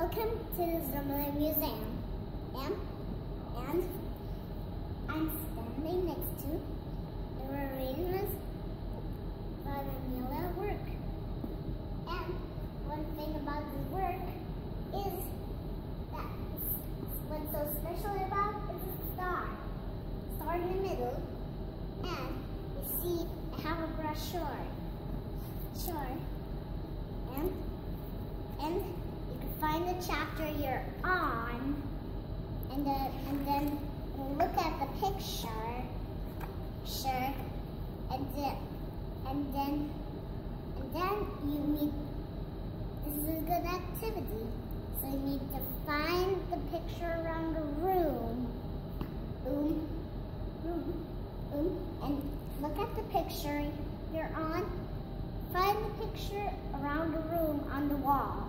Welcome to the Zambole Museum. And I'm standing next to the ruins by the Mila work. And one thing about this work is that what's so special about is the star in the middle, and you see I have a brochure, and you can find the chapter you're on, and then look at the picture, and then you need. This is a good activity, so you need to find the picture around the room, and look at the picture you're on. Find the picture around the room on the wall.